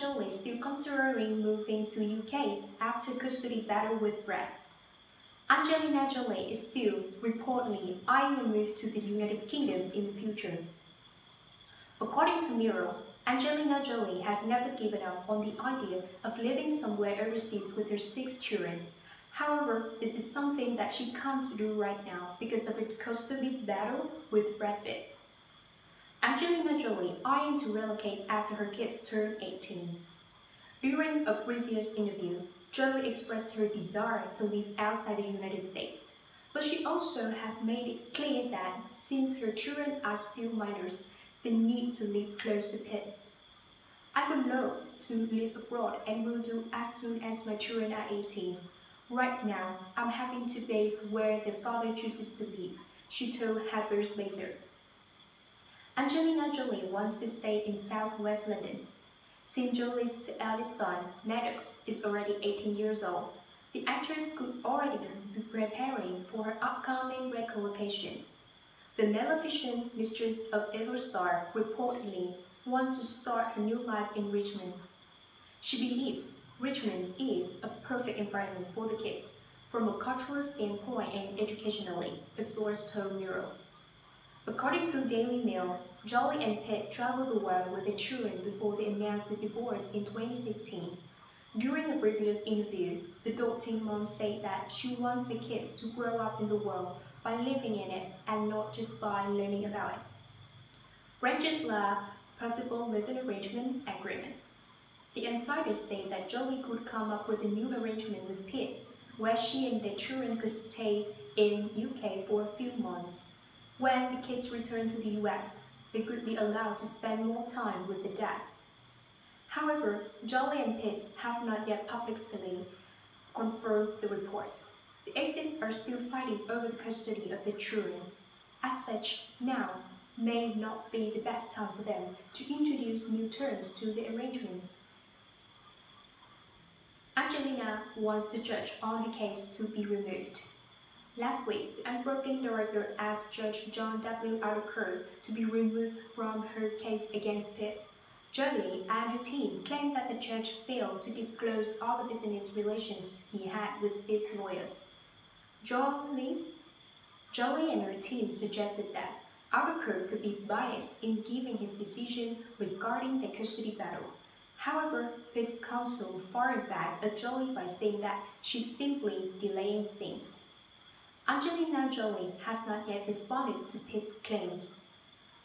Jolie still considering moving to UK after custody battle with Brad. Angelina Jolie is still, reportedly, eyeing a move to the United Kingdom in the future. According to Mirror, Angelina Jolie has never given up on the idea of living somewhere overseas with her 6 children. However, this is something that she can't do right now because of her custody battle with Brad Pitt. Angelina Jolie eyeing to relocate after her kids turn 18. During a previous interview, Jolie expressed her desire to live outside the United States, but she also has made it clear that since her children are still minors, they need to live close to Pitt. I would love to live abroad and will do as soon as my children are 18. Right now, I'm having 2 days where the father chooses to live, she told Harper's Bazaar. Angelina Jolie wants to stay in southwest London. Since Jolie's eldest son, Maddox, is already 18 years old, the actress could already be preparing for her upcoming relocation. The Maleficent, mistress of Everstar, reportedly wants to start her new life in Richmond. She believes Richmond is a perfect environment for the kids, from a cultural standpoint and educationally, a source told Mirror. According to Daily Mail, Jolie and Pitt traveled the world with their children before they announced the divorce in 2016. During a previous interview, the adopting mom said that she wants the kids to grow up in the world by living in it and not just by learning about it. Branches lab, possible living arrangement agreement. The insiders say that Jolie could come up with a new arrangement with Pitt, where she and their children could stay in UK for a few months. When the kids return to the US, they could be allowed to spend more time with the dad. However, Jolie and Pitt have not yet publicly confirmed the reports. The exes are still fighting over the custody of their children. As such, now may not be the best time for them to introduce new terms to the arrangements. Angelina wants the judge on the case to be removed. Last week, the Unbroken director asked Judge John W. Ottker to be removed from her case against Pitt. Jolie and her team claimed that the judge failed to disclose all the business relations he had with his lawyers. Jolie and her team suggested that Ottker could be biased in giving his decision regarding the custody battle. However, his counsel fired back at Jolie by saying that she's simply delaying things. Angelina Jolie has not yet responded to Pitt's claims.